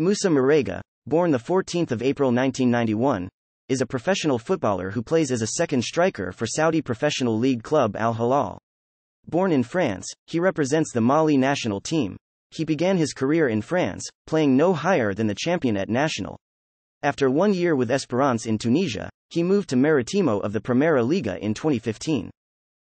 Moussa Marega, born 14 April 1991, is a professional footballer who plays as a second striker for Saudi professional league club Al-Hilal. Born in France, he represents the Mali national team. He began his career in France, playing no higher than the Championnat National. After 1 year with Esperance in Tunisia, he moved to Marítimo of the Primeira Liga in 2015.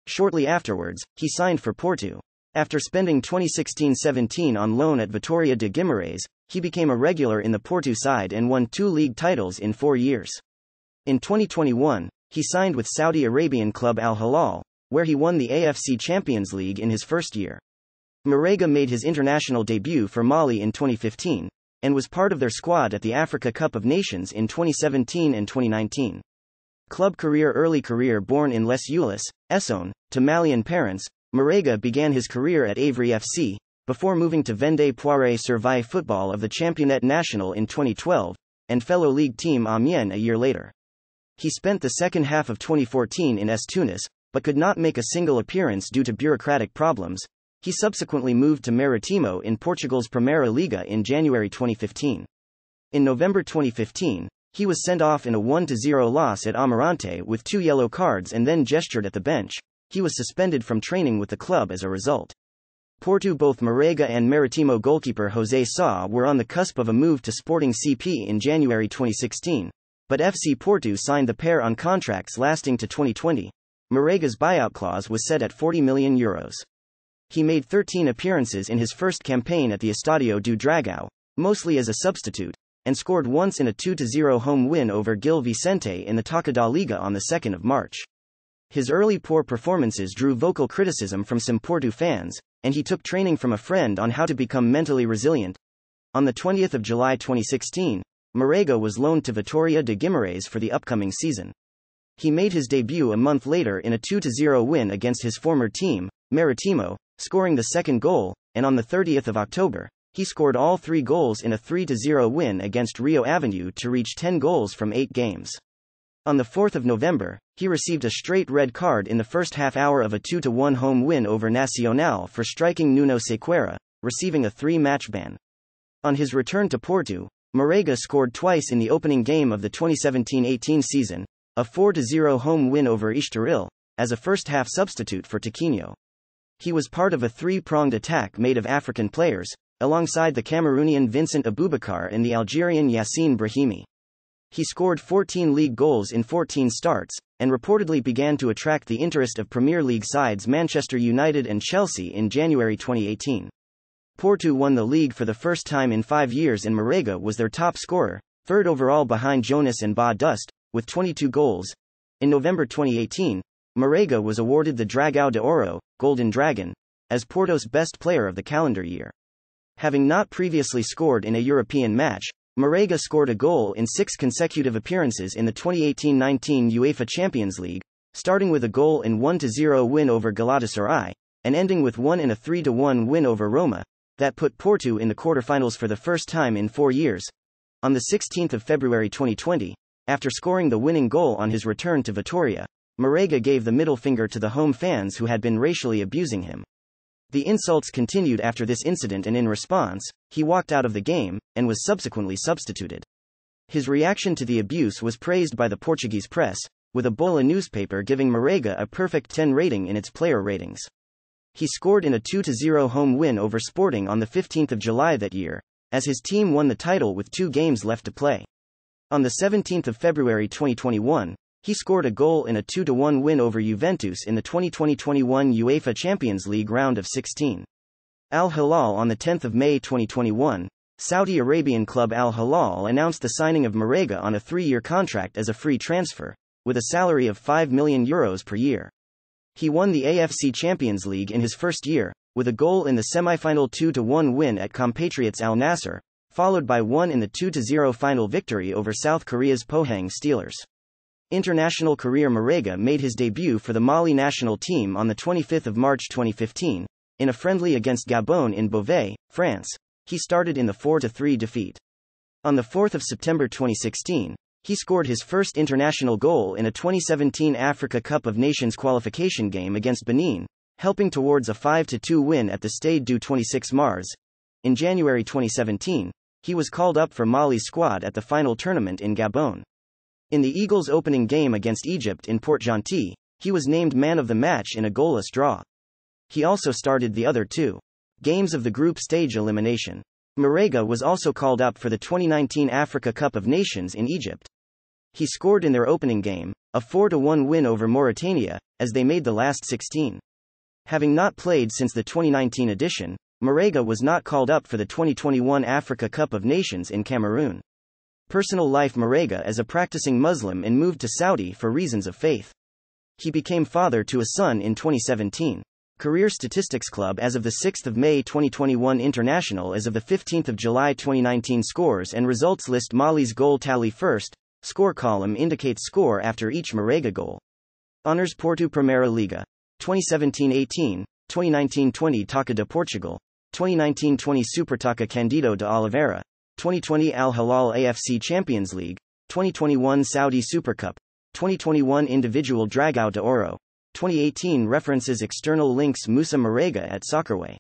Shortly afterwards, he signed for Porto. After spending 2016-17 on loan at Vitória de Guimarães, he became a regular in the Porto side and won 2 league titles in 4 years. In 2021, he signed with Saudi Arabian club Al-Hilal, where he won the AFC Champions League in his first year. Marega made his international debut for Mali in 2015, and was part of their squad at the Africa Cup of Nations in 2017 and 2019. Club career. Early career. Born in Les Ulis, Essonne, to Malian parents, Marega began his career at Avery FC, before moving to Vendé Poiré Servais football of the Championnat National in 2012, and fellow league team Amiens a year later. He spent the second half of 2014 in S-Tunis, but could not make a single appearance due to bureaucratic problems. He subsequently moved to Marítimo in Portugal's Primeira Liga in January 2015. In November 2015, he was sent off in a 1-0 loss at Amarante with 2 yellow cards and then gestured at the bench. He was suspended from training with the club as a result. Porto. Both Marega and Marítimo goalkeeper José Sá were on the cusp of a move to Sporting CP in January 2016, but FC Porto signed the pair on contracts lasting to 2020. Marega's buyout clause was set at €40 million. He made 13 appearances in his first campaign at the Estadio do Dragao, mostly as a substitute, and scored once in a 2-0 home win over Gil Vicente in the Taça da Liga on the 2nd of March. His early poor performances drew vocal criticism from some Porto fans, and he took training from a friend on how to become mentally resilient. On the 20th of July 2016, Marega was loaned to Vitória de Guimarães for the upcoming season. He made his debut a month later in a 2-0 win against his former team, Marítimo, scoring the second goal, and on the 30th of October, he scored all 3 goals in a 3-0 win against Rio Avenue to reach 10 goals from 8 games. On the 4th of November, he received a straight red card in the first half hour of a 2-1 home win over Nacional for striking Nuno Sequeira, receiving a 3-match ban. On his return to Porto, Marega scored twice in the opening game of the 2017-18 season, a 4-0 home win over Estoril, as a first-half substitute for Tiquinho. He was part of a 3-pronged attack made of African players, alongside the Cameroonian Vincent Abubakar and the Algerian Yassine Brahimi. He scored 14 league goals in 14 starts, and reportedly began to attract the interest of Premier League sides Manchester United and Chelsea in January 2018. Porto won the league for the first time in 5 years, and Marega was their top scorer, third overall behind Jonas and Ba Dust, with 22 goals. In November 2018, Marega was awarded the Dragão de Ouro, Golden Dragon, as Porto's best player of the calendar year. Having not previously scored in a European match, Marega scored a goal in 6 consecutive appearances in the 2018-19 UEFA Champions League, starting with a goal in 1-0 win over Galatasaray, and ending with one in a 3-1 win over Roma, that put Porto in the quarterfinals for the first time in 4 years. On the 16th of February 2020, after scoring the winning goal on his return to Vitória, Marega gave the middle finger to the home fans who had been racially abusing him. The insults continued after this incident, and in response, he walked out of the game, and was subsequently substituted. His reaction to the abuse was praised by the Portuguese press, with a Bola newspaper giving Marega a perfect 10 rating in its player ratings. He scored in a 2-0 home win over Sporting on the 15th of July that year, as his team won the title with 2 games left to play. On the 17th of February 2021, he scored a goal in a 2-1 win over Juventus in the 2020-21 UEFA Champions League round of 16. Al-Hilal. On 10 May 2021, Saudi Arabian club Al-Hilal announced the signing of Marega on a 3-year contract as a free transfer, with a salary of €5 million per year. He won the AFC Champions League in his first year, with a goal in the semi-final 2-1 win at compatriots Al-Nassr, followed by one in the 2-0 final victory over South Korea's Pohang Steelers. International career. Marega made his debut for the Mali national team on 25 March 2015, in a friendly against Gabon in Beauvais, France. He started in the 4-3 defeat. On 4 September 2016, he scored his first international goal in a 2017 Africa Cup of Nations qualification game against Benin, helping towards a 5-2 win at the Estadio do 26 Mars. In January 2017, he was called up for Mali's squad at the final tournament in Gabon. In the Eagles' opening game against Egypt in Port-Gentil, he was named man of the match in a goalless draw. He also started the other two games of the group stage elimination. Marega was also called up for the 2019 Africa Cup of Nations in Egypt. He scored in their opening game, a 4-1 win over Mauritania, as they made the last 16. Having not played since the 2019 edition, Marega was not called up for the 2021 Africa Cup of Nations in Cameroon. Personal life: Marega is a practicing Muslim and moved to Saudi for reasons of faith. He became father to a son in 2017. Career Statistics Club as of the 6th of May 2021. International as of the 15th of July 2019. Scores and results list. Mali's goal tally first. Score column indicates score after each Marega goal. Honors: Porto, Primeira Liga, 2017-18, 2019-20 Taça de Portugal, 2019-20 Supertaça Candido de Oliveira, 2020 Al-Hilal AFC Champions League, 2021 Saudi Super Cup, 2021 Individual Dragão de Ouro. 2018 References. External links. Moussa Marega at Soccerway.